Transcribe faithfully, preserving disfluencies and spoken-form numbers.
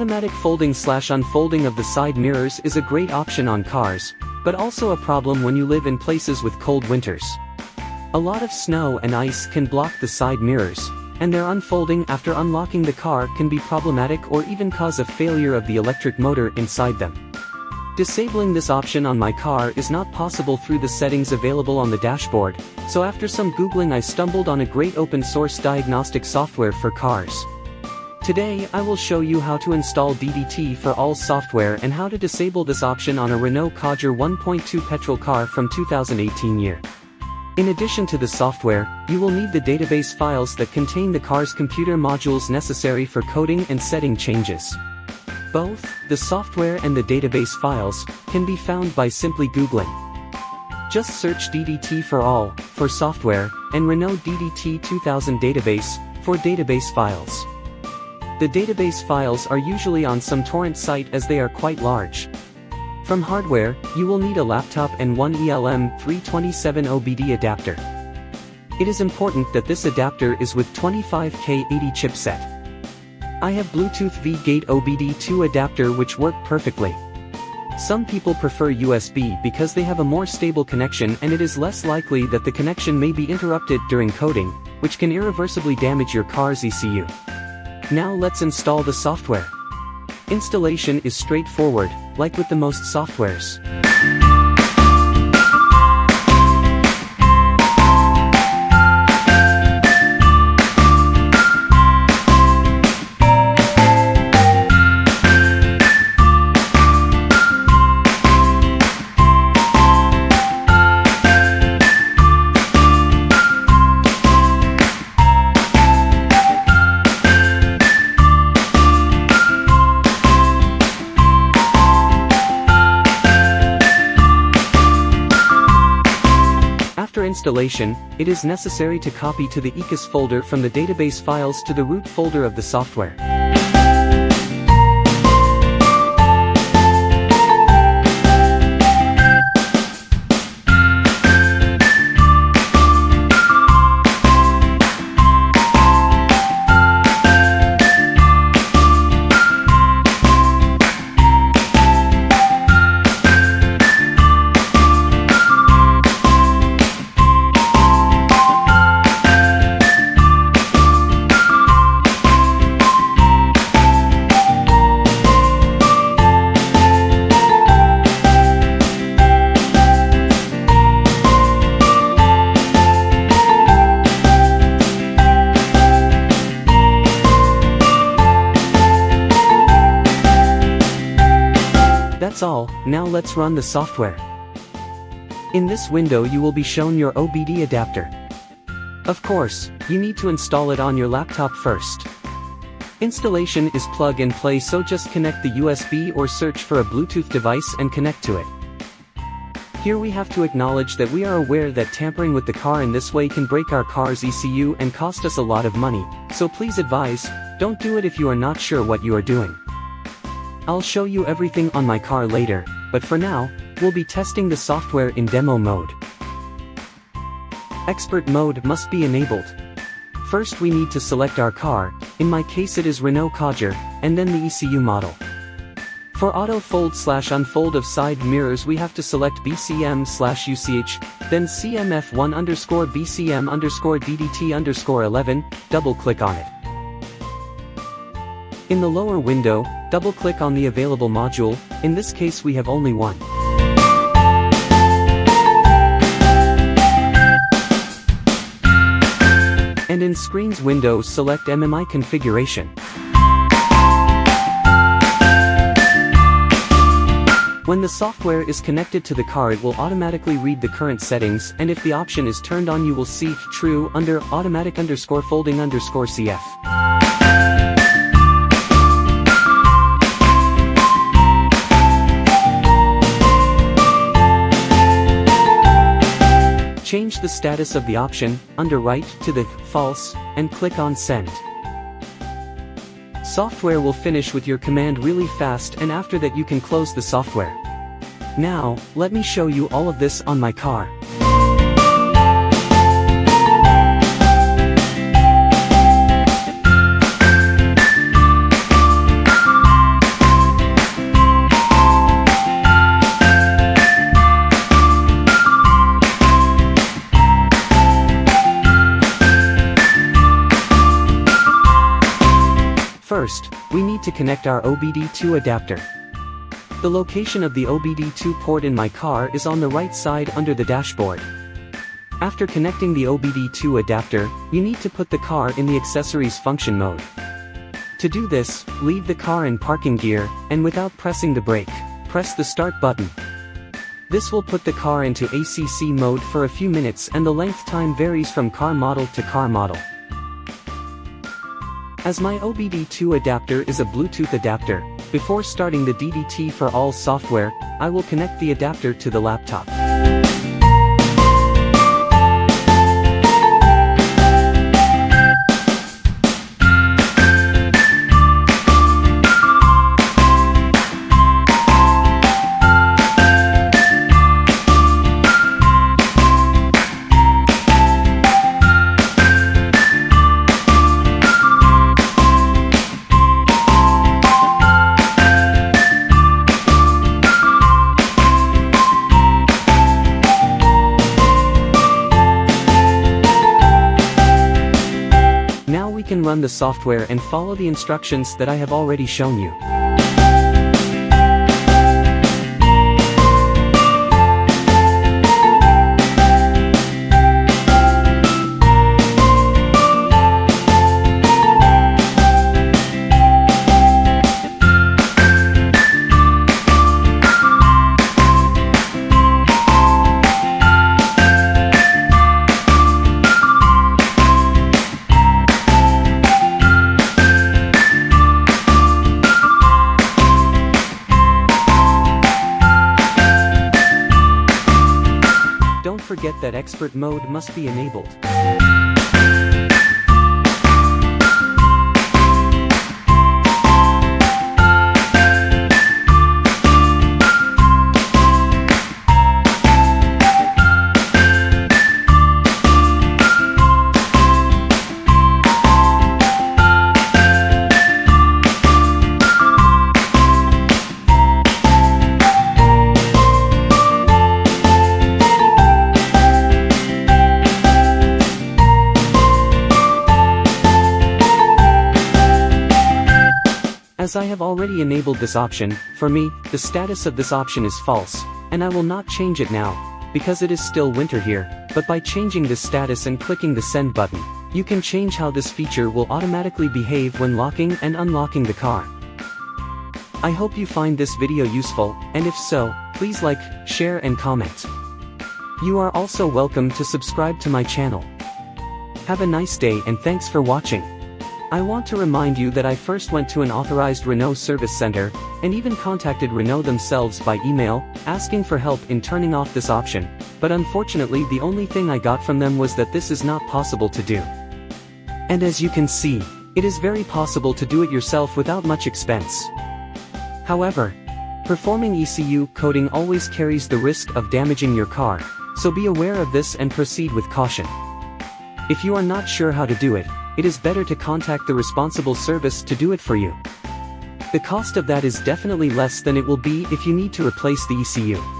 Automatic folding slash unfolding of the side mirrors is a great option on cars, but also a problem when you live in places with cold winters. A lot of snow and ice can block the side mirrors, and their unfolding after unlocking the car can be problematic or even cause a failure of the electric motor inside them. Disabling this option on my car is not possible through the settings available on the dashboard, so after some Googling I stumbled on a great open source diagnostic software for cars. Today I will show you how to install D D T four all software and how to disable this option on a Renault Kadjar one point two petrol car from two thousand eighteen year. In addition to the software, you will need the database files that contain the car's computer modules necessary for coding and setting changes. Both, the software and the database files, can be found by simply Googling. Just search D D T four all, for software, and Renault D D T two thousand database, for database files. The database files are usually on some torrent site as they are quite large. From hardware, you will need a laptop and one E L M three twenty-seven O B D adapter. It is important that this adapter is with twenty-five K eighty chipset. I have Bluetooth V gate O B D two adapter which worked perfectly. Some people prefer U S B because they have a more stable connection and it is less likely that the connection may be interrupted during coding, which can irreversibly damage your car's E C U. Now let's install the software. Installation is straightforward, like with the most softwares. After installation, it is necessary to copy to the E C U folder from the database files to the root folder of the software. That's all, now let's run the software. In this window you will be shown your O B D adapter. Of course, you need to install it on your laptop first. Installation is plug and play, so just connect the U S B or search for a Bluetooth device and connect to it. Here we have to acknowledge that we are aware that tampering with the car in this way can break our car's E C U and cost us a lot of money, so please advise, don't do it if you are not sure what you are doing. I'll show you everything on my car later, but for now, we'll be testing the software in demo mode. Expert mode must be enabled. First we need to select our car, in my case it is Renault Kadjar, and then the E C U model. For auto fold slash unfold of side mirrors we have to select B C M slash U C H, then C M F one underscore B C M underscore D D T underscore eleven, double click on it. In the lower window, double-click on the available module, in this case we have only one. And in Screens window select M M I configuration. When the software is connected to the car it will automatically read the current settings, and if the option is turned on you will see true under automatic underscore folding underscore C F. Change the status of the option, under right, to the false, and click on send. Software will finish with your command really fast and after that you can close the software. Now, let me show you all of this on my car. First, we need to connect our O B D two adapter. The location of the O B D two port in my car is on the right side under the dashboard. After connecting the O B D two adapter, you need to put the car in the accessories function mode. To do this, leave the car in parking gear, and without pressing the brake, press the start button. This will put the car into A C C mode for a few minutes, and the length time varies from car model to car model. As my O B D two adapter is a Bluetooth adapter, before starting the D D T four all software, I will connect the adapter to the laptop. We can run the software and follow the instructions that I have already shown you. Don't forget that expert mode must be enabled. As I have already enabled this option, for me, the status of this option is false, and I will not change it now, because it is still winter here, but by changing this status and clicking the send button, you can change how this feature will automatically behave when locking and unlocking the car. I hope you find this video useful, and if so, please like, share and comment. You are also welcome to subscribe to my channel. Have a nice day and thanks for watching. I want to remind you that I first went to an authorized Renault service center, and even contacted Renault themselves by email, asking for help in turning off this option, but unfortunately the only thing I got from them was that this is not possible to do. And as you can see, it is very possible to do it yourself without much expense. However, performing E C U coding always carries the risk of damaging your car, so be aware of this and proceed with caution. If you are not sure how to do it, it is better to contact the responsible service to do it for you. The cost of that is definitely less than it will be if you need to replace the E C U.